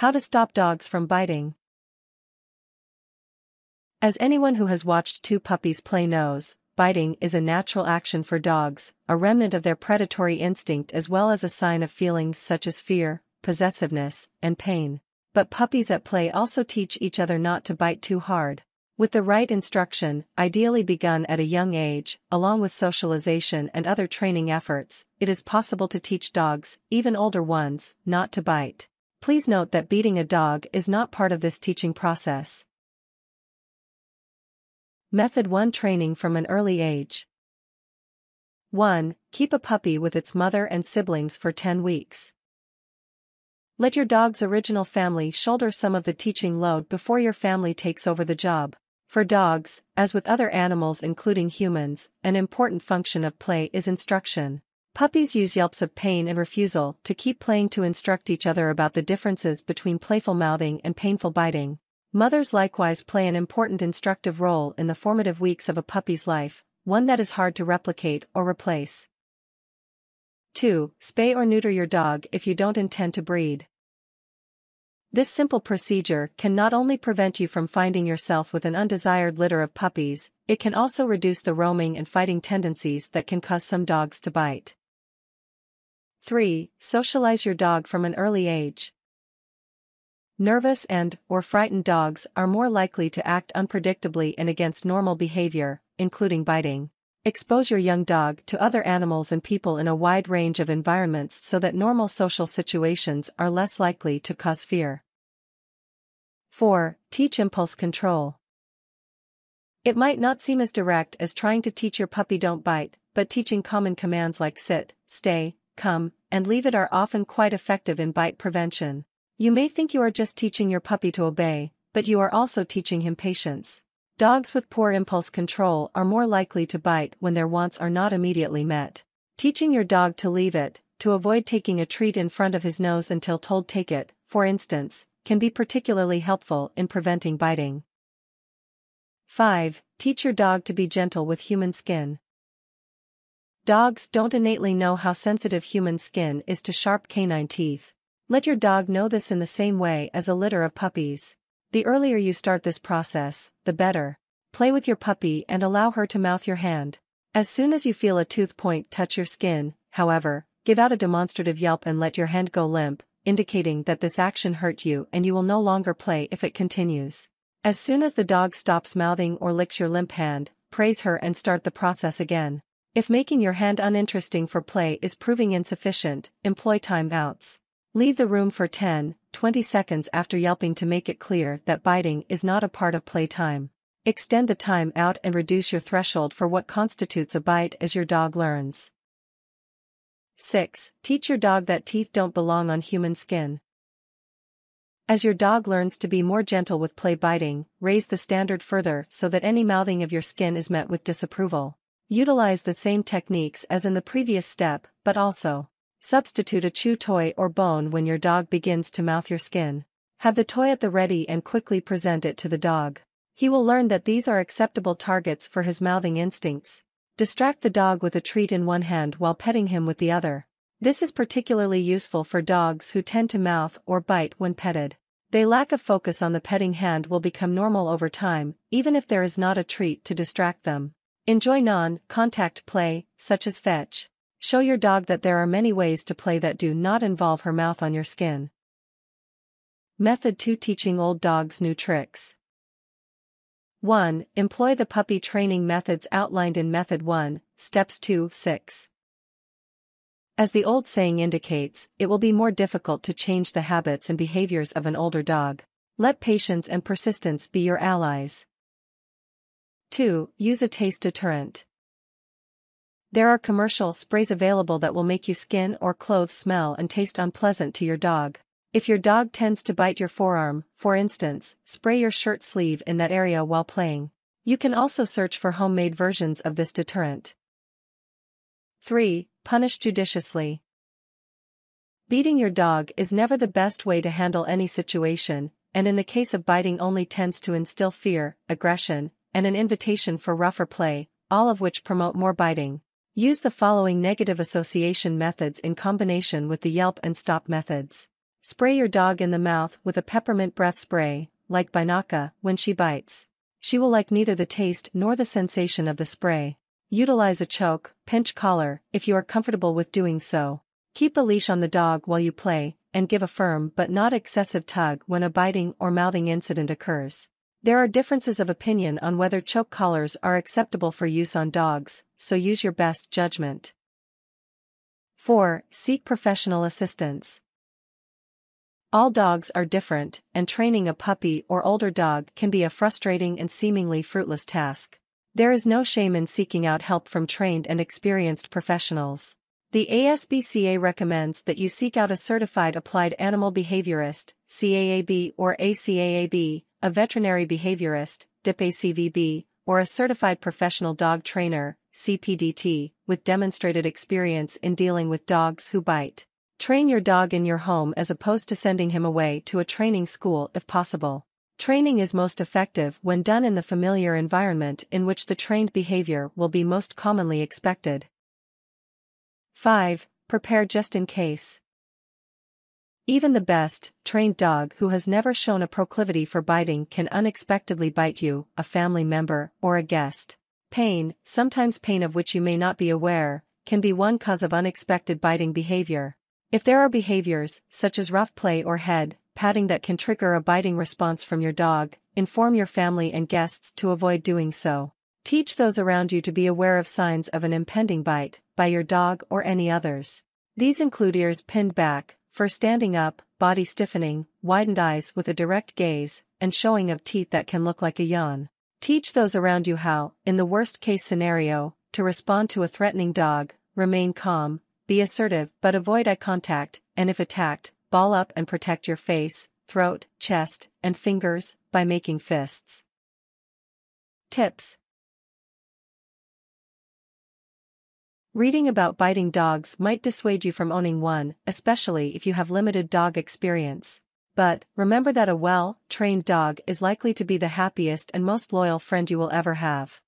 How to stop dogs from biting. As anyone who has watched two puppies play knows, biting is a natural action for dogs, a remnant of their predatory instinct as well as a sign of feelings such as fear, possessiveness, and pain. But puppies at play also teach each other not to bite too hard. With the right instruction, ideally begun at a young age, along with socialization and other training efforts, it is possible to teach dogs, even older ones, not to bite. Please note that beating a dog is not part of this teaching process. Method 1: Training from an early age. 1. Keep a puppy with its mother and siblings for 10 weeks. Let your dog's original family shoulder some of the teaching load before your family takes over the job. For dogs, as with other animals including humans, an important function of play is instruction. Puppies use yelps of pain and refusal to keep playing to instruct each other about the differences between playful mouthing and painful biting. Mothers likewise play an important instructive role in the formative weeks of a puppy's life, one that is hard to replicate or replace. 2. Spay or neuter your dog if you don't intend to breed. This simple procedure can not only prevent you from finding yourself with an undesired litter of puppies, it can also reduce the roaming and fighting tendencies that can cause some dogs to bite. 3. Socialize your dog from an early age. Nervous and/or frightened dogs are more likely to act unpredictably and against normal behavior, including biting. Expose your young dog to other animals and people in a wide range of environments so that normal social situations are less likely to cause fear. 4. Teach impulse control. It might not seem as direct as trying to teach your puppy don't bite, but teaching common commands like sit, stay, come, and leave it are often quite effective in bite prevention. You may think you are just teaching your puppy to obey, but you are also teaching him patience. Dogs with poor impulse control are more likely to bite when their wants are not immediately met. Teaching your dog to leave it, to avoid taking a treat in front of his nose until told take it, for instance, can be particularly helpful in preventing biting. 5. Teach your dog to be gentle with human skin. Dogs don't innately know how sensitive human skin is to sharp canine teeth. Let your dog know this in the same way as a litter of puppies. The earlier you start this process, the better. Play with your puppy and allow her to mouth your hand. As soon as you feel a tooth point touch your skin, however, give out a demonstrative yelp and let your hand go limp, indicating that this action hurt you and you will no longer play if it continues. As soon as the dog stops mouthing or licks your limp hand, praise her and start the process again. If making your hand uninteresting for play is proving insufficient, employ timeouts. Leave the room for 10-20 seconds after yelping to make it clear that biting is not a part of playtime. Extend the time out and reduce your threshold for what constitutes a bite as your dog learns. 6. Teach your dog that teeth don't belong on human skin. As your dog learns to be more gentle with play biting, raise the standard further so that any mouthing of your skin is met with disapproval. Utilize the same techniques as in the previous step, but also substitute a chew toy or bone when your dog begins to mouth your skin. Have the toy at the ready and quickly present it to the dog. He will learn that these are acceptable targets for his mouthing instincts. Distract the dog with a treat in one hand while petting him with the other. This is particularly useful for dogs who tend to mouth or bite when petted. Their lack of focus on the petting hand will become normal over time, even if there is not a treat to distract them. Enjoy non-contact play, such as fetch. Show your dog that there are many ways to play that do not involve her mouth on your skin. Method 2: Teaching old dogs new tricks. 1. Employ the puppy training methods outlined in Method 1, Steps 2-6. As the old saying indicates, it will be more difficult to change the habits and behaviors of an older dog. Let patience and persistence be your allies. 2. Use a taste deterrent. There are commercial sprays available that will make your skin or clothes smell and taste unpleasant to your dog. If your dog tends to bite your forearm, for instance, spray your shirt sleeve in that area while playing. You can also search for homemade versions of this deterrent. 3. Punish judiciously. Beating your dog is never the best way to handle any situation, and in the case of biting only tends to instill fear, aggression, and an invitation for rougher play, all of which promote more biting. Use the following negative association methods in combination with the yelp and stop methods. Spray your dog in the mouth with a peppermint breath spray, like Binaca, when she bites. She will like neither the taste nor the sensation of the spray. Utilize a choke, pinch collar, if you are comfortable with doing so. Keep a leash on the dog while you play, and give a firm but not excessive tug when a biting or mouthing incident occurs. There are differences of opinion on whether choke collars are acceptable for use on dogs, so use your best judgment. 4. Seek professional assistance. All dogs are different, and training a puppy or older dog can be a frustrating and seemingly fruitless task. There is no shame in seeking out help from trained and experienced professionals. The ASBCA recommends that you seek out a certified applied animal behaviorist, CAAB or ACAAB, a veterinary behaviorist, DIPACVB, or a certified professional dog trainer, CPDT, with demonstrated experience in dealing with dogs who bite. Train your dog in your home as opposed to sending him away to a training school if possible. Training is most effective when done in the familiar environment in which the trained behavior will be most commonly expected. 5. Prepare just in case. Even the best, trained dog who has never shown a proclivity for biting can unexpectedly bite you, a family member, or a guest. Pain, sometimes pain of which you may not be aware, can be one cause of unexpected biting behavior. If there are behaviors, such as rough play or head patting that can trigger a biting response from your dog, inform your family and guests to avoid doing so. Teach those around you to be aware of signs of an impending bite, by your dog or any others. These include ears pinned back, fur standing up, body stiffening, widened eyes with a direct gaze, and showing of teeth that can look like a yawn. Teach those around you how, in the worst-case scenario, to respond to a threatening dog, remain calm, be assertive but avoid eye contact, and if attacked, ball up and protect your face, throat, chest, and fingers, by making fists. Tips. Reading about biting dogs might dissuade you from owning one, especially if you have limited dog experience. But, remember that a well-trained dog is likely to be the happiest and most loyal friend you will ever have.